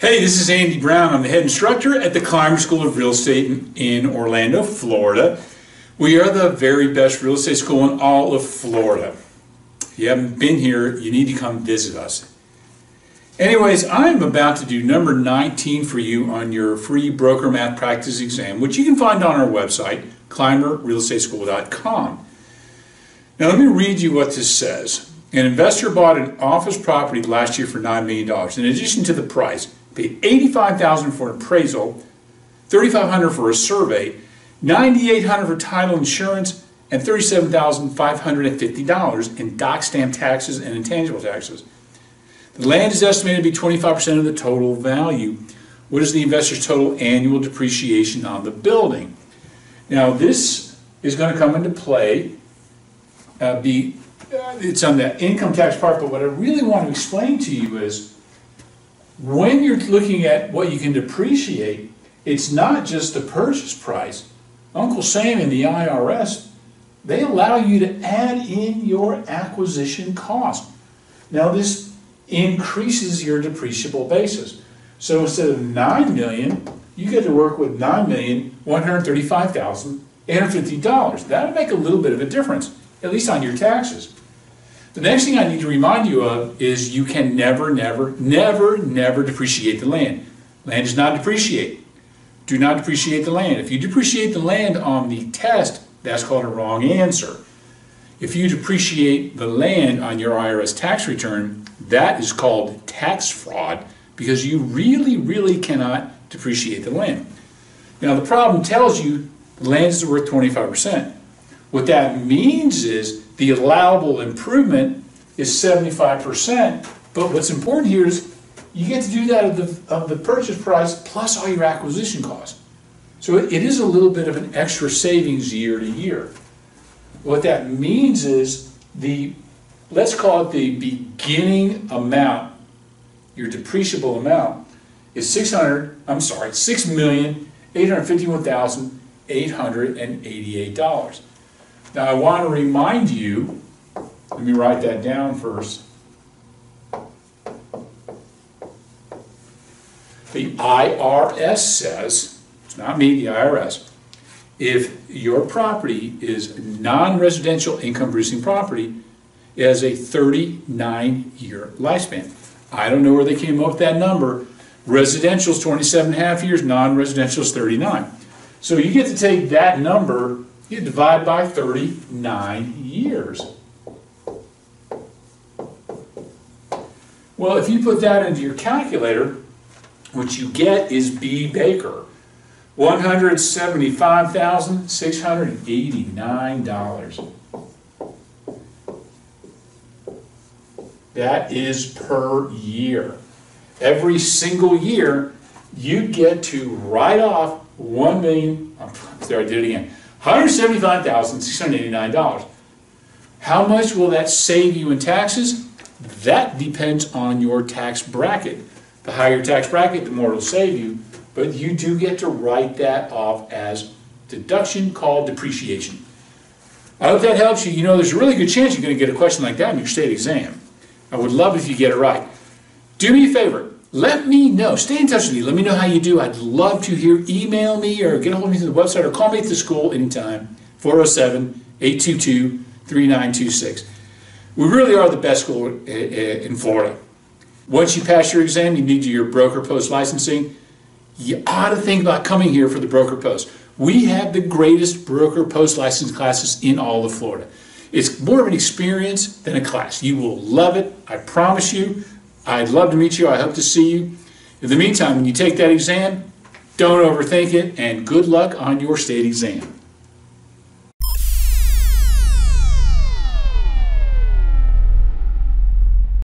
Hey, this is Andy Brown. I'm the head instructor at the Climer School of Real Estate in Orlando, Florida. We are the very best real estate school in all of Florida. If you haven't been here, you need to come visit us. Anyways, I'm about to do number 19 for you on your free broker math practice exam, which you can find on our website, ClimerRealEstateSchool.com. Now let me read you what this says. An investor bought an office property last year for $9 million. In addition to the price, paid $85,000 for an appraisal, $3,500 for a survey, $9,800 for title insurance, and $37,550 in doc stamp taxes and intangible taxes. The land is estimated to be 25% of the total value. What is the investor's total annual depreciation on the building? Now this is going to come into play. It's on the income tax part, but what I really want to explain to you is when you're looking at what you can depreciate, it's not just the purchase price. Uncle Sam and the IRS, they allow you to add in your acquisition cost. Now this increases your depreciable basis. So instead of $9 million, you get to work with $9,135,850. That'll make a little bit of a difference, at least on your taxes. The next thing I need to remind you of is you can never depreciate the land. Land does not depreciate. Do not depreciate the land. If you depreciate the land on the test, that's called a wrong answer. If you depreciate the land on your IRS tax return, that is called tax fraud because you really cannot depreciate the land. Now the problem tells you the land is worth 25%. What that means is the allowable improvement is 75%, but what's important here is you get to do that of the purchase price plus all your acquisition costs. So it is a little bit of an extra savings year to year. What that means is the, let's call it the beginning amount, your depreciable amount is $6,851,888. Now I want to remind you, let me write that down first. The IRS says, it's not me, the IRS, if your property is non-residential income producing property, it has a 39-year lifespan. I don't know where they came up with that number. Residential is 27.5 years, non-residential is 39. So you get to take that number, you divide by 39 years. Well, if you put that into your calculator, what you get is B. Baker, $175,689. That is per year. Every single year, you get to write off $175,689. How much will that save you in taxes? That depends on your tax bracket. The higher your tax bracket, the more it'll save you, but you do get to write that off as deduction called depreciation. I hope that helps you. You know, there's a really good chance you're going to get a question like that in your state exam. I would love if you get it right. Do me a favor. Let me know. Stay in touch with me. Let me know how you do. I'd love to hear. Email me or get a hold of me through the website or call me at the school anytime, 407-822-3926. We really are the best school in Florida. Once you pass your exam, you need your broker post licensing. You ought to think about coming here for the broker post. We have the greatest broker post license classes in all of Florida. It's more of an experience than a class. You will love it. I promise you. I'd love to meet you. I hope to see you. In the meantime, when you take that exam, don't overthink it, and good luck on your state exam.